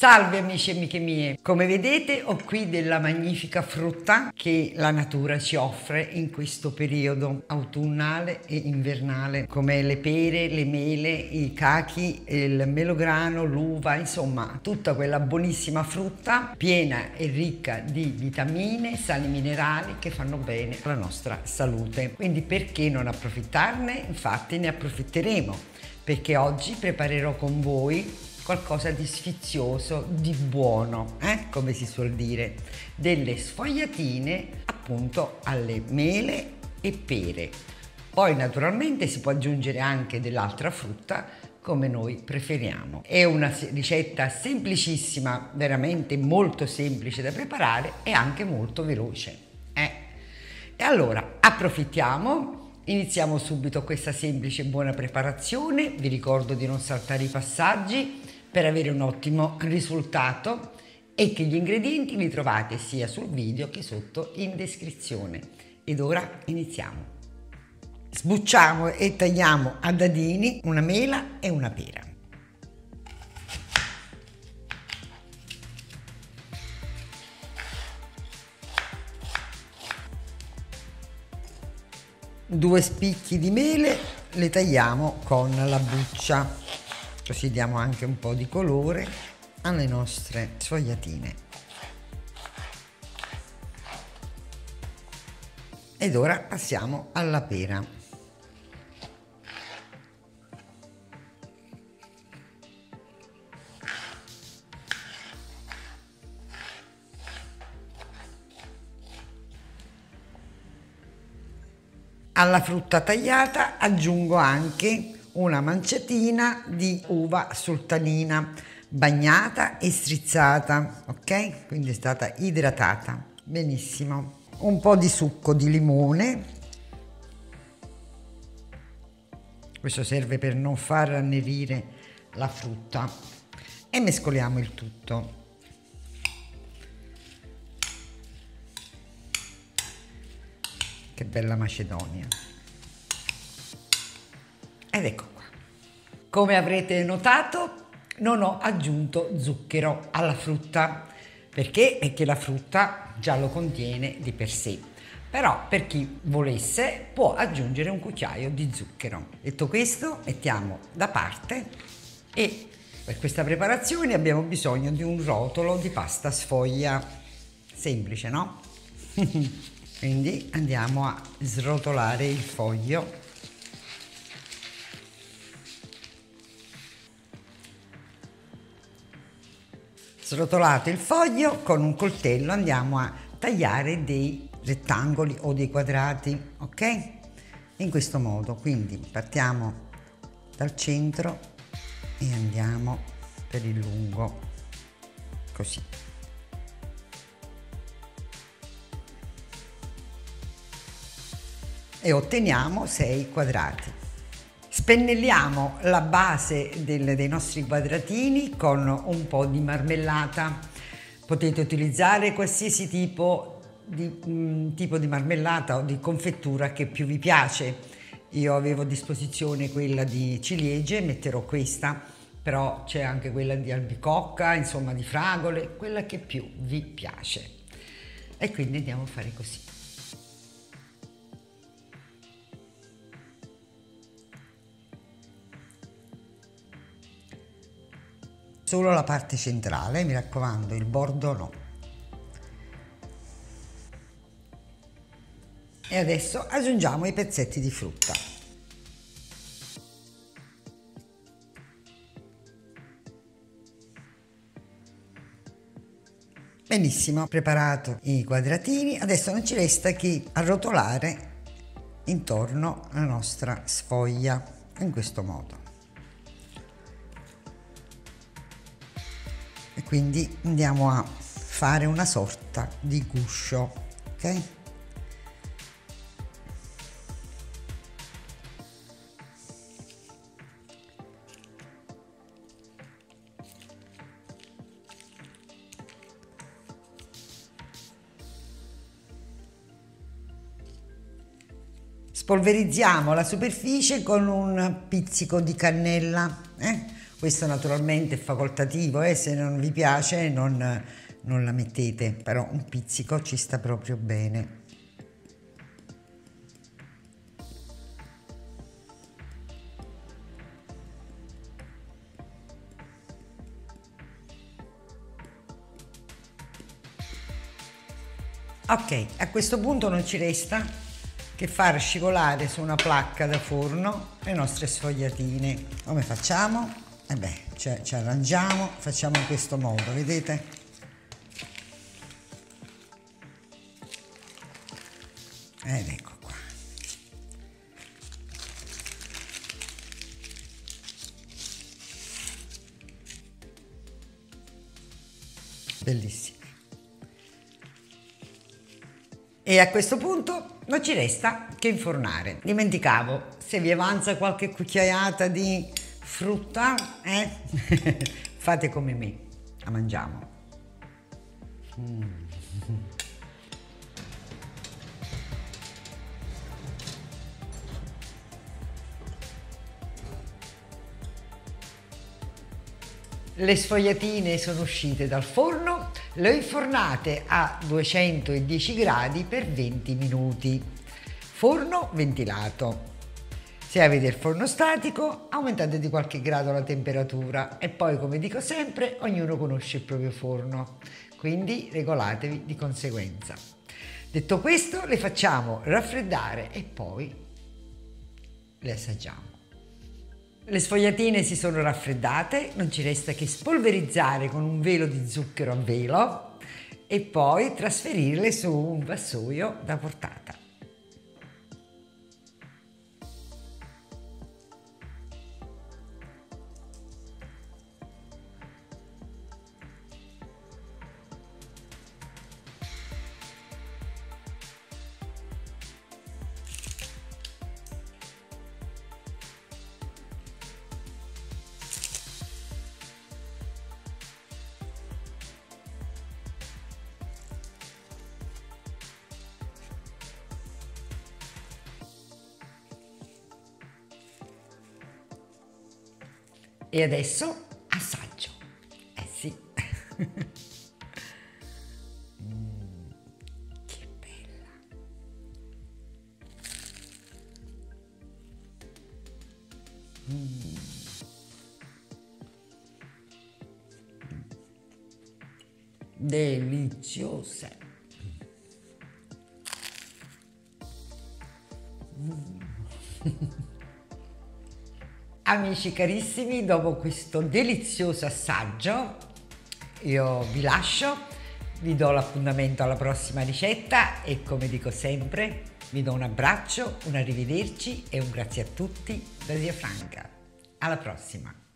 Salve amici e amiche mie, come vedete ho qui della magnifica frutta che la natura ci offre in questo periodo autunnale e invernale, come le pere, le mele, i cachi, il melograno, l'uva, insomma tutta quella buonissima frutta piena e ricca di vitamine, sali minerali che fanno bene alla nostra salute. Quindi perché non approfittarne? Infatti ne approfitteremo, perché oggi preparerò con voi qualcosa di sfizioso, di buono, come si suol dire, delle sfogliatine appunto alle mele e pere. Poi naturalmente si può aggiungere anche dell'altra frutta come noi preferiamo. È una ricetta semplicissima, veramente molto semplice da preparare e anche molto veloce. E allora approfittiamo. Iniziamo subito questa semplice e buona preparazione. Vi ricordo di non saltare i passaggi per avere un ottimo risultato e che gli ingredienti li trovate sia sul video che sotto in descrizione. Ed ora iniziamo. Sbucciamo e tagliamo a dadini una mela e una pera. Due spicchi di mele le tagliamo con la buccia, così diamo anche un po' di colore alle nostre sfogliatine. Ed ora passiamo alla pera. Alla frutta tagliata aggiungo anche una manciatina di uva sultanina bagnata e strizzata, ok? Quindi è stata idratata. Benissimo. Un po' di succo di limone. Questo serve per non far annerire la frutta. E mescoliamo il tutto. Che bella Macedonia. Ed ecco qua. Come avrete notato, non ho aggiunto zucchero alla frutta, perché è che la frutta già lo contiene di per sé. Però per chi volesse può aggiungere un cucchiaio di zucchero. Detto questo, mettiamo da parte, e per questa preparazione abbiamo bisogno di un rotolo di pasta sfoglia. Semplice, no? Quindi andiamo a srotolare il foglio. Srotolato il foglio, con un coltello andiamo a tagliare dei rettangoli o dei quadrati, ok? In questo modo, quindi partiamo dal centro e andiamo per il lungo, così. E otteniamo 6 quadrati. Spennelliamo la base dei nostri quadratini con un po' di marmellata. Potete utilizzare qualsiasi tipo di marmellata o di confettura che più vi piace. Io avevo a disposizione quella di ciliegie, metterò questa, però c'è anche quella di albicocca, insomma di fragole, quella che più vi piace. E quindi andiamo a fare così. Solo la parte centrale, mi raccomando, il bordo no. E adesso aggiungiamo i pezzetti di frutta. Benissimo, ho preparato i quadratini, adesso non ci resta che arrotolare intorno alla nostra sfoglia, in questo modo. Quindi andiamo a fare una sorta di guscio, ok? Spolverizziamo la superficie con un pizzico di cannella, Questo naturalmente è facoltativo e se non vi piace non la mettete, però un pizzico ci sta proprio bene. Ok, a questo punto non ci resta che far scivolare su una placca da forno le nostre sfogliatine. Come facciamo? E beh, cioè, ci arrangiamo, facciamo in questo modo, vedete? Ed ecco qua. Bellissimo. E a questo punto non ci resta che infornare. Dimenticavo, se vi avanza qualche cucchiaiata di frutta, fate come me, la mangiamo. Le sfogliatine sono uscite dal forno, le ho infornate a 210 gradi per 20 minuti. Forno ventilato. Se avete il forno statico, aumentate di qualche grado la temperatura e poi, come dico sempre, ognuno conosce il proprio forno, quindi regolatevi di conseguenza. Detto questo, le facciamo raffreddare e poi le assaggiamo. Le sfogliatine si sono raffreddate, non ci resta che spolverizzare con un velo di zucchero a velo e poi trasferirle su un vassoio da portata. E adesso assaggio. Eh sì. Che bella. Deliziosa. Amici carissimi, dopo questo delizioso assaggio io vi lascio, vi do l'appuntamento alla prossima ricetta e, come dico sempre, vi do un abbraccio, un arrivederci e un grazie a tutti da Zia Franca. Alla prossima!